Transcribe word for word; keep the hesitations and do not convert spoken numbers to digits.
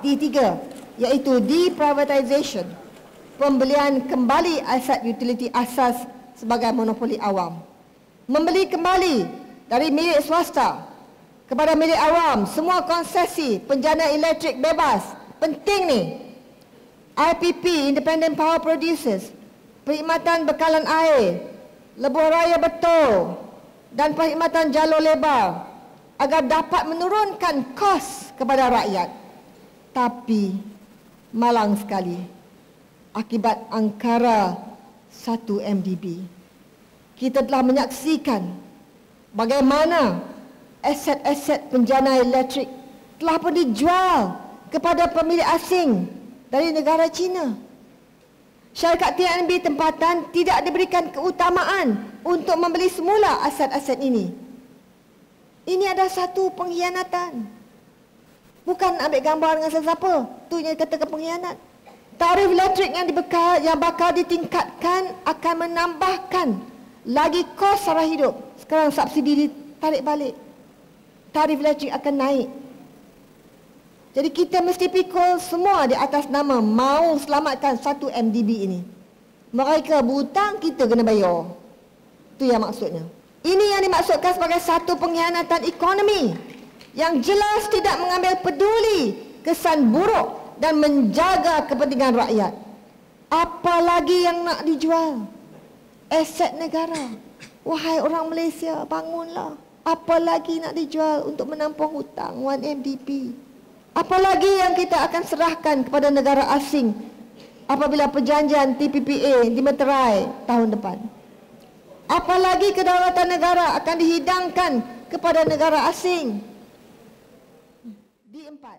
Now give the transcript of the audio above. D tiga, iaitu deprivatisation, pembelian kembali aset utiliti asas sebagai monopoli awam. Membeli kembali dari milik swasta kepada milik awam semua konsesi penjana elektrik bebas. Penting ni. I P P, Independent Power Producers, perkhidmatan bekalan air, lebuh raya betul dan perkhidmatan jalur lebar agar dapat menurunkan kos kepada rakyat. Tapi malang sekali akibat angkara satu M D B, kita telah menyaksikan bagaimana aset-aset penjana elektrik telah pun dijual kepada pemilik asing dari negara China. Syarikat T N B tempatan tidak diberikan keutamaan untuk membeli semula aset-aset ini. Ini adalah satu pengkhianatan. Bukan ambil gambar dengan sesiapa, itu yang dikatakan pengkhianat. Tarif elektrik yang dibekal, yang bakal ditingkatkan akan menambahkan lagi kos sara hidup. Sekarang subsidi ditarik balik. Tarif elektrik akan naik. Jadi kita mesti pikul semua di atas nama mahu selamatkan satu M D B ini. Mereka berhutang, kita kena bayar. Itu yang maksudnya. Ini yang dimaksudkan sebagai satu pengkhianatan ekonomi yang jelas tidak mengambil peduli kesan buruk dan menjaga kepentingan rakyat. Apa lagi yang nak dijual? Aset negara. Wahai orang Malaysia, bangunlah. Apa lagi nak dijual untuk menampung hutang satu M D B? Apalagi yang kita akan serahkan kepada negara asing apabila perjanjian T P P A dimeterai tahun depan? Apalagi kedaulatan negara akan dihidangkan kepada negara asing? D empat.